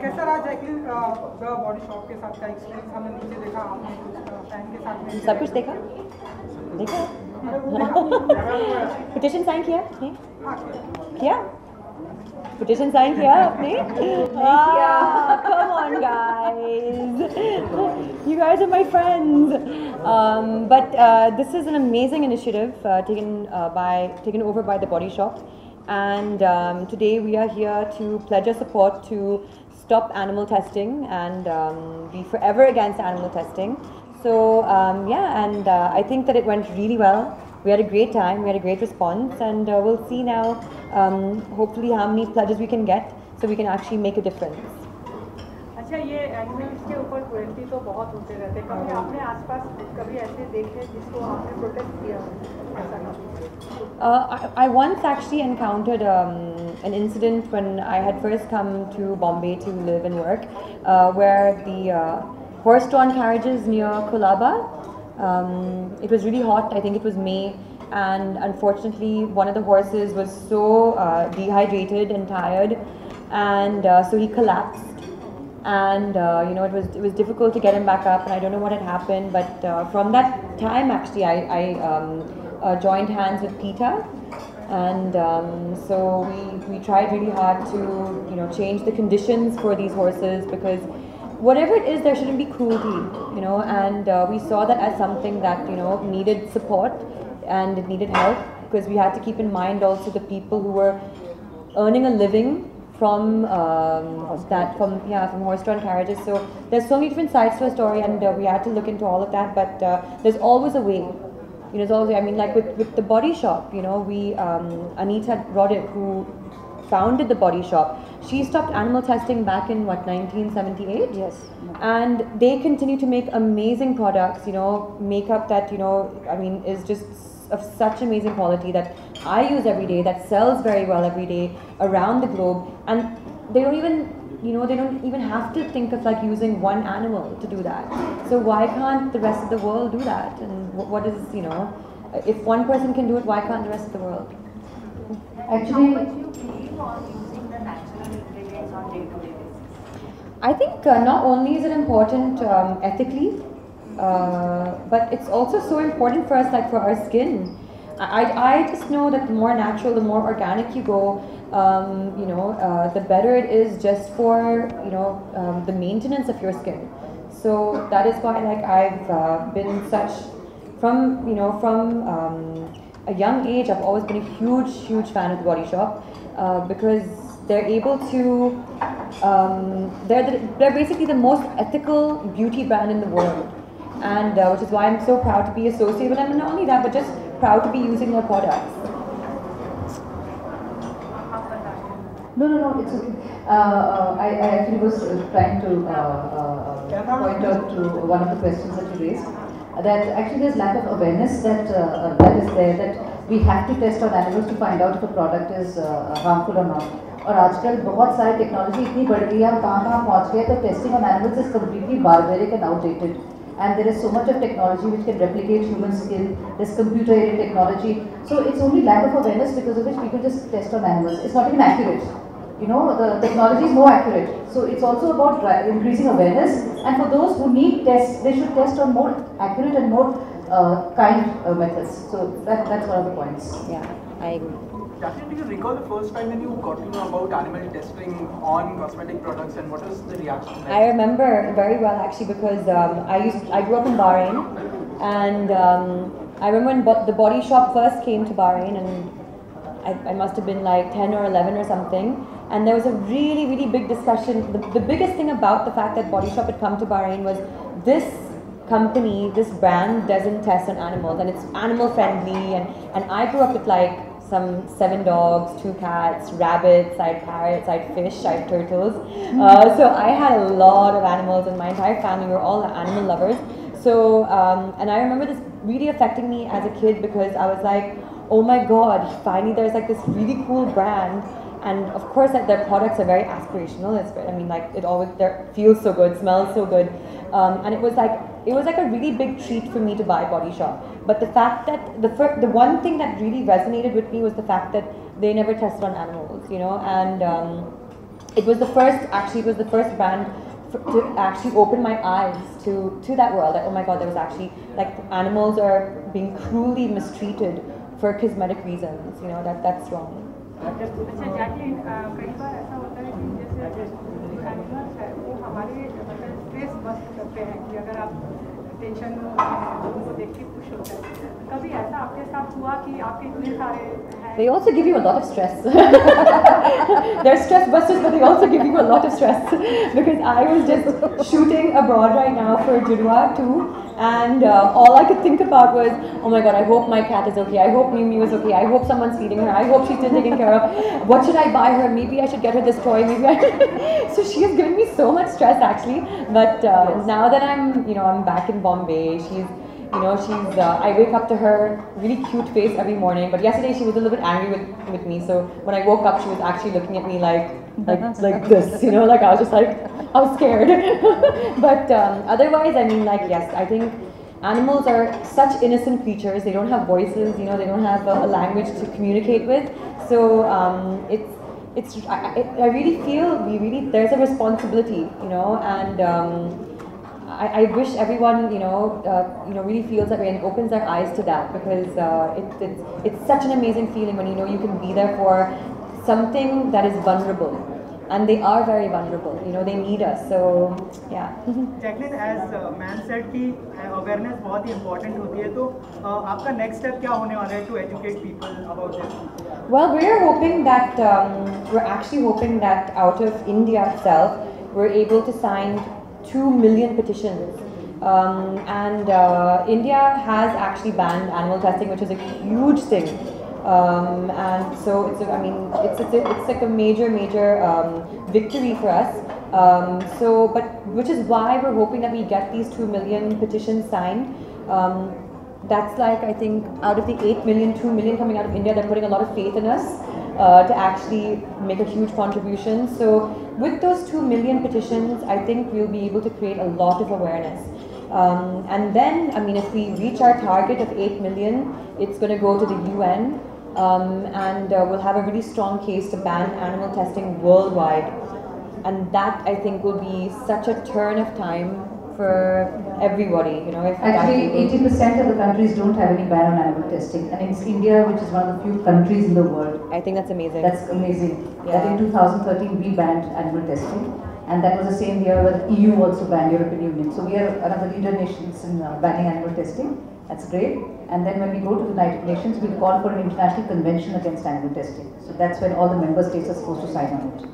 कैसा रहा Jacqueline the body shop के साथ का एक्सपीरियंस? हमने नीचे देखा, आपने फैन के साथ सब कुछ देखा देखा पिटीशन साइन किया किया पिटीशन साइन किया आपने? Come on guys, you guys are my friends. But this is an amazing initiative taken over by The Body Shop, and today we are here to pledge our support to stop animal testing and be forever against animal testing. So yeah, and I think that it went really well. We had a great time, we had a great response, and we'll see now hopefully how many pledges we can get so we can actually make a difference. अच्छा, ये animals के ऊपर cruelty तो बहुत होते रहते हैं, कभी आपने आसपास कभी ऐसे देखे जिसको आपने प्रोटेस्ट किया ऐसा? I once actually encountered an incident when I had first come to Bombay to live and work, where the horse-drawn carriages near Kolaba. It was really hot. I think it was May, and unfortunately one of the horses was so dehydrated and tired, and so he collapsed. And you know, it was difficult to get him back up, and I don't know what had happened, but from that time actually I joined hands with PETA, and so we tried really hard to, you know, change the conditions for these horses, because whatever it is, there shouldn't be cruelty, you know, and we saw that as something that, you know, needed support and it needed help, because we had to keep in mind also the people who were earning a living from horse-drawn carriages. So there's so many different sides to a story, and we had to look into all of that. But there's always a way, you know. There's always a way. I mean, like with The Body Shop, you know, we Anita Roddick, who founded The Body Shop, she stopped animal testing back in what, 1978. Yes. And they continue to make amazing products, you know, makeup that, you know, I mean, is just of such amazing quality that I use every day, that sells very well every day around the globe, and they don't even, you know, they don't even have to think of like using one animal to do that. So why can't the rest of the world do that? And what is, you know, if one person can do it, why can't the rest of the world? Actually, how much you believe on using the natural ingredients on day-to-day basis? I think not only is it important ethically, but it's also so important for us, like for our skin. I just know that the more natural, the more organic you go, you know, the better it is just for, you know, the maintenance of your skin. So that is why, like, I've been such, from, you know, from a young age, I've always been a huge fan of The Body Shop, because they're able to, they're basically the most ethical beauty brand in the world. And which is why I'm so proud to be associated with them, and not only that, but just proud to be using their products. No, it's okay. I actually was trying to point out to one of the questions that you raised, that actually there's lack of awareness that is there, that we have to test on animals to find out if a product is harmful or not. और आजकल बहुत सारी technology इतनी बढ़ गई है, हम कहाँ पहुँच गए, तो testing on animals is completely barbaric and outdated. And there is so much of technology which can replicate human skill. There's computer-aided technology. So it's only lack of awareness because of which people just test on animals. It's not even accurate. You know, the technology is more accurate. So it's also about increasing awareness. And for those who need tests, they should test on more accurate and more kind methods. So that's one of the points. Yeah, I agree. Jacqueline, do you recall the first time when you got to know about animal testing on cosmetic products, and what was the reaction like? I remember very well actually, because I grew up in Bahrain, and I remember when The Body Shop first came to Bahrain, and I must have been like 10 or 11 or something, and there was a really big discussion. The biggest thing about the fact that Body Shop had come to Bahrain was this company, this brand doesn't test on animals, and it's animal friendly, and I grew up with like some 7 dogs, 2 cats, rabbits, I had parrots, I had fish, I had turtles. So I had a lot of animals, and my entire family were all animal lovers. So, and I remember this really affecting me as a kid, because I was like, oh my god, finally there's like this really cool brand. And of course, like, their products are very aspirational. I mean, like, it always feels so good, smells so good. And it was like a really big treat for me to buy Body Shop. But the fact that the one thing that really resonated with me was the fact that they never tested on animals, you know. And it was the first, actually, it was the first brand to actually open my eyes to that world. Like, oh my God, there was actually, like, animals are being cruelly mistreated for cosmetic reasons, you know, that's wrong. Jacqueline, they also give you a lot of stress. They're stress busters, but they also give you a lot of stress. Because I was just shooting abroad right now for Junwa 2, and all I could think about was, oh my God, I hope my cat is okay, I hope Mimi is okay, I hope someone's feeding her, I hope she's still taken care of, what should I buy her, maybe I should get her this toy, maybe I... So she has given me so much stress actually, but now that I'm, you know, I'm back in Bombay, she's... You know, she's, I wake up to her really cute face every morning, but yesterday she was a little bit angry with me, so when I woke up she was actually looking at me like this, you know, like I was just like, I was scared. But otherwise, I mean, like, yes, I think animals are such innocent creatures, they don't have voices, you know, they don't have a language to communicate with, so I really feel there's a responsibility, you know, and I wish everyone, you know, really feels that way and opens their eyes to that, because it's such an amazing feeling when you know you can be there for something that is vulnerable, and they are very vulnerable. You know, they need us. So yeah. Jacqueline, as ma'am said, ki awareness बहुत ही important होती है, तो आपका next step क्या होने वाला है to educate people about this? Well, we're hoping that out of India itself, we're able to sign 2 million petitions, and India has actually banned animal testing, which is a huge thing, and so it's it's like a major victory for us, so but which is why we're hoping that we get these 2 million petitions signed. That's like, I think out of the 8 million, 2 million coming out of India, they're putting a lot of faith in us to actually make a huge contribution. So with those 2 million petitions, I think we'll be able to create a lot of awareness. And then, I mean, if we reach our target of 8 million, it's going to go to the UN, and we'll have a really strong case to ban animal testing worldwide. And that, I think, will be such a turn of time for everybody, you know. If actually, 80% of the countries don't have any ban on animal testing, and it's India, which is one of the few countries in the world. I think that's amazing. That's amazing. Yeah. That in 2013 we banned animal testing, and that was the same year where the EU also banned, European Union. So we are one of the leader nations in banning animal testing. That's great. And then when we go to the United Nations, we call for an international convention against animal testing. So that's when all the member states are supposed to sign on it.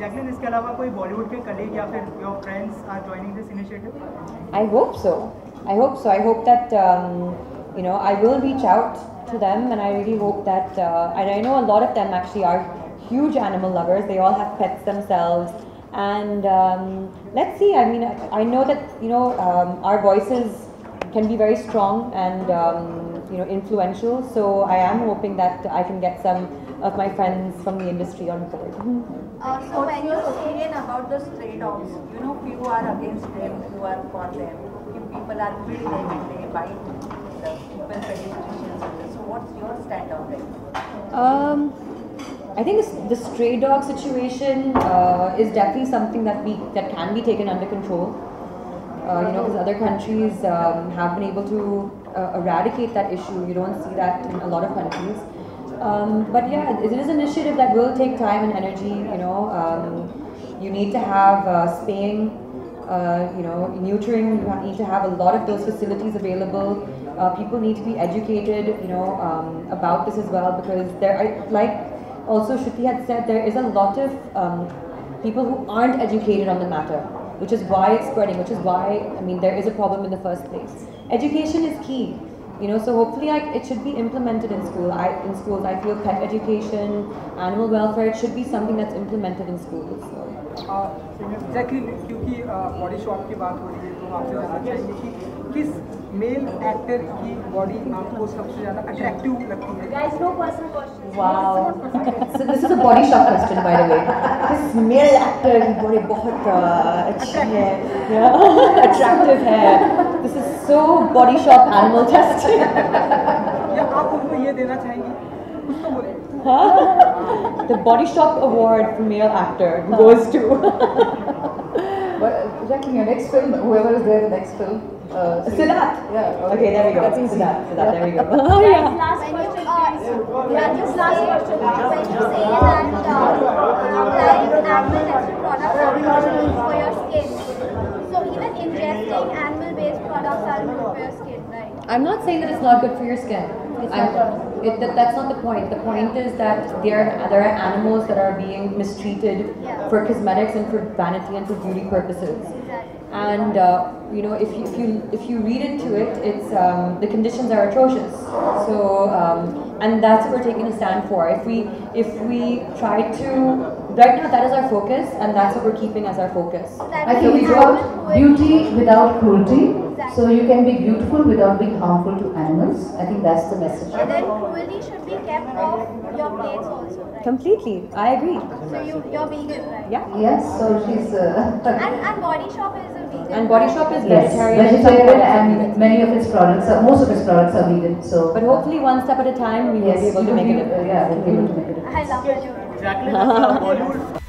Jacqueline, इसके अलावा कोई बॉलीवुड के colleague या फिर your friends are joining this initiative? I hope so. I hope so. I hope that you know, I will reach out to them, and I really hope that and I know a lot of them actually are huge animal lovers. They all have pets themselves, and let's see. I mean, I know that, you know, our voices can be very strong and you know, influential. So I am hoping that I can get some of my friends from the industry on board. So when your opinion about the stray dogs, you know, few are against them, few are for them. If people are feeding them and they bite the people, pedestrians. So what's your stand on that? I think the stray dog situation is definitely something that that can be taken under control. You know, because other countries have been able to eradicate that issue. You don't see that in a lot of countries. But yeah, it is an initiative that will take time and energy, you know. You need to have spaying, you know, neutering, you need to have a lot of those facilities available. People need to be educated, you know, about this as well, because there are, like also Shruti had said, there is a lot of people who aren't educated on the matter, which is why it's spreading, which is why, I mean, there is a problem in the first place. Education is key. You know, so hopefully, like, it should be implemented in school. In schools, I feel pet education, animal welfare, it should be something that's implemented in schools. Exactly, क्योंकि body shop की बात हो रही है, तो आपसे जानना चाहिए कि किस male actor की body आपको सबसे ज़्यादा attractive लगती है? Guys, no personal questions. Wow. So this is a body shop question, by the way. किस male actor की body बहुत अच्छी है, attractive है? This is so body shop animal testing. या आप उनको ये देना चाहेंगी? कुछ तो बोलें. Huh? The Body Shop Award for Male Actor goes to. But Jackie, your next film, whoever is there, the next film. Siddharth. Yeah. Okay, there we go. That's easy. Siddharth, there we go. Oh, yeah. Last question. When you say that applying animal natural products are good for your skin, so even ingesting animal-based products are good for your skin, right? I'm not saying that it's not good for your skin. That's not the point. The point is that there are animals that are being mistreated for cosmetics and for vanity and for beauty purposes. Exactly. And you know, if you read into it, it's the conditions are atrocious. So and that's what we're taking a stand for. If we try to right now, that is our focus, and that's what we're keeping as our focus. I think we got beauty without cruelty. Exactly. So you can be beautiful without being harmful to animals. I think that's the message. And then cruelty should be kept off your plates also. Completely, I agree. So you're vegan, right? Yeah. Yes. So she's. And Body Shop is a vegan. And Body Shop is vegetarian, and many of its products, most of its products are vegan. So. But hopefully, one step at a time, we will be able to make it. Yeah, we'll be able to make it. I love Bollywood.